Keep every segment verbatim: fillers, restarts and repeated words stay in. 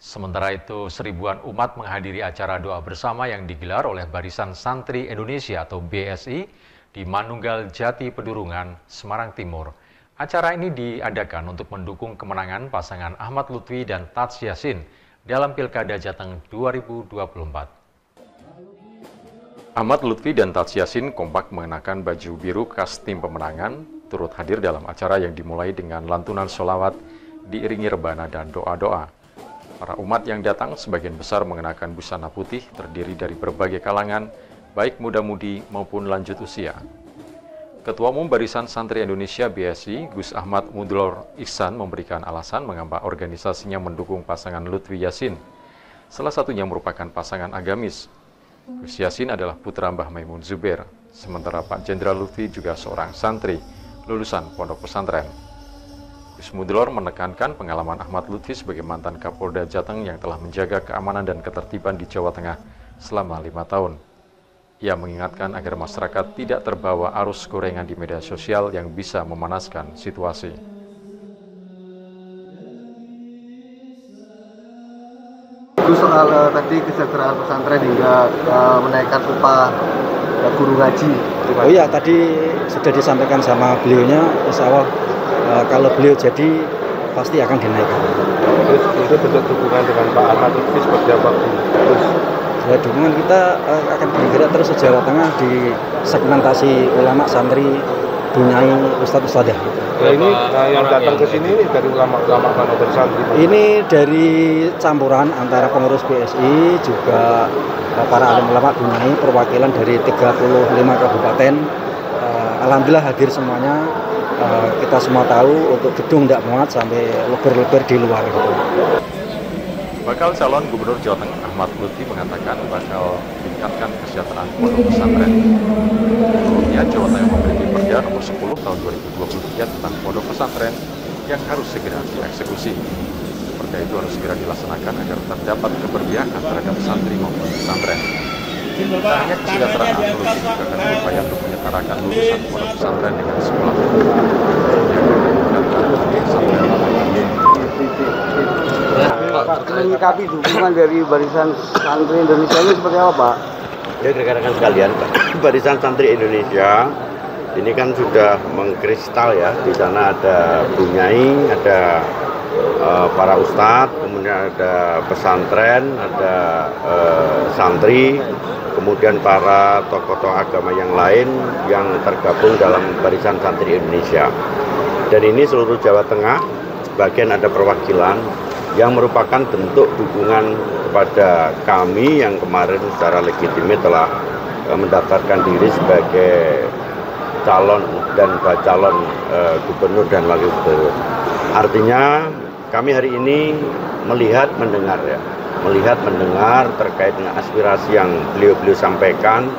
Sementara itu, seribuan umat menghadiri acara doa bersama yang digelar oleh Barisan Santri Indonesia atau B S I di Manunggal Jati Pedurungan, Semarang Timur. Acara ini diadakan untuk mendukung kemenangan pasangan Ahmad Luthfi dan Taj Tasin dalam Pilkada Jateng dua ribu dua puluh empat. Ahmad Luthfi dan Taj Tasin kompak mengenakan baju biru khas tim pemenangan, turut hadir dalam acara yang dimulai dengan lantunan sholawat, diiringi rebana dan doa-doa. Para umat yang datang sebagian besar mengenakan busana putih terdiri dari berbagai kalangan, baik muda-mudi maupun lanjut usia. Ketua Umum Barisan Santri Indonesia B S I, Gus Ahmad Mudlor Ihsan memberikan alasan mengapa organisasinya mendukung pasangan Luthfi Tasin. Salah satunya merupakan pasangan agamis. Gus Tasin adalah putra Mbah Maimun Zuber, sementara Pak Jenderal Luthfi juga seorang santri, lulusan Pondok Pesantren. Gus Mudlor menekankan pengalaman Ahmad Luthfi sebagai mantan Kapolda Jateng yang telah menjaga keamanan dan ketertiban di Jawa Tengah selama lima tahun. Ia mengingatkan agar masyarakat tidak terbawa arus gorengan di media sosial yang bisa memanaskan situasi. Soal uh, tadi kesejahteraan pesantren hingga uh, menaikkan upah uh, guru ngaji. Oh iya, tadi sudah disampaikan sama beliaunya, insya Allah uh, kalau beliau jadi pasti akan dinaikkan. Terus itu bentuk dukungan dengan Pak Ahmad Luthfi seperti apa? Terus ya, dukungan kita uh, akan bergerak terus sejarah tengah di segmentasi ulama, santri, bunyai, ustadz, ustadzah. Nah, ini nah, yang datang ke sini dari ulama-ulama Pondok Pesantren. Ini dari campuran antara pengurus B S I juga para alim ulama Bunai, perwakilan dari tiga puluh lima kabupaten. Uh, Alhamdulillah hadir semuanya. Uh, kita semua tahu untuk gedung tidak muat sampai lebar-lebar di luar. Gitu. Bakal calon Gubernur Jawa Tengah Ahmad Luthfi mengatakan bakal meningkatkan kesejahteraan Pondok Pesantren. Sebelumnya Jawa Tengah memiliki Perda Nomor sepuluh Tahun dua ribu dua puluh tiga tentang Pondok Pesantren yang harus segera dieksekusi. Perda itu harus segera dilaksanakan agar terdapat keberpihakan terhadap santri maupun pesantren. Tak hanya kesejahteraan, Luthfi juga akan berupaya untuk menyetarakan lulusan Pondok Pesantren dengan sekolah . Menyikapi dukungan dari Barisan Santri Indonesia ini seperti apa, Pak? Ya, rekan-rekan sekalian, Barisan Santri Indonesia ini kan sudah mengkristal ya. Di sana ada bunyai, ada uh, para ustadz, kemudian ada pesantren, ada uh, santri, kemudian para tokoh-tokoh agama yang lain yang tergabung dalam Barisan Santri Indonesia. Dan ini seluruh Jawa Tengah, bagian ada perwakilan yang merupakan bentuk dukungan kepada kami yang kemarin secara legitimit telah mendaftarkan diri sebagai calon dan bacalon uh, gubernur dan wakil gubernur. Artinya kami hari ini melihat mendengar ya, melihat mendengar terkait dengan aspirasi yang beliau-beliau sampaikan.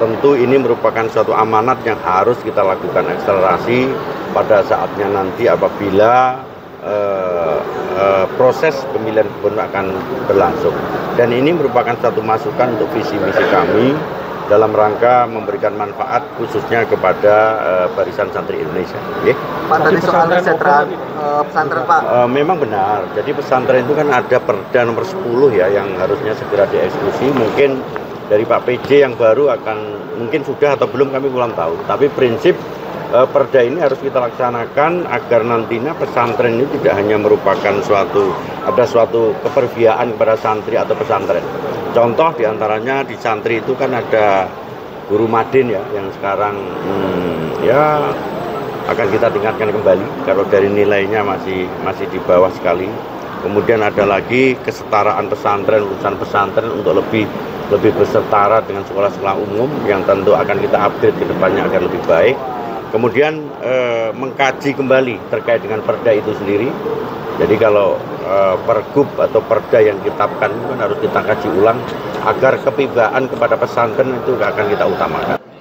Tentu ini merupakan suatu amanat yang harus kita lakukan akselerasi pada saatnya nanti apabila uh, Uh, proses pemilihan gubernur akan berlangsung, dan ini merupakan satu masukan untuk visi misi kami dalam rangka memberikan manfaat khususnya kepada uh, Barisan Santri Indonesia. Okay? Pak, tadi soal kesejahteraan uh, pesantren, Pak. Uh, memang benar. Jadi pesantren itu kan ada Perda Nomor sepuluh ya yang harusnya segera dieksekusi. Mungkin dari Pak P J yang baru akan mungkin sudah atau belum, kami kurang tahu. Tapi prinsip Perda ini harus kita laksanakan agar nantinya pesantren ini tidak hanya merupakan suatu, ada suatu keperbiaan kepada santri atau pesantren. Contoh diantaranya di santri itu kan ada guru madin ya, yang sekarang hmm, ya akan kita tingkatkan kembali kalau dari nilainya masih masih di bawah sekali. Kemudian ada lagi kesetaraan pesantren, urusan pesantren untuk lebih lebih bersetara dengan sekolah-sekolah umum yang tentu akan kita update ke depannya agar lebih baik. Kemudian eh, mengkaji kembali terkait dengan perda itu sendiri. Jadi kalau eh, pergub atau perda yang ditetapkan kan harus kita kaji ulang agar kepibaan kepada pesantren itu akan kita utamakan.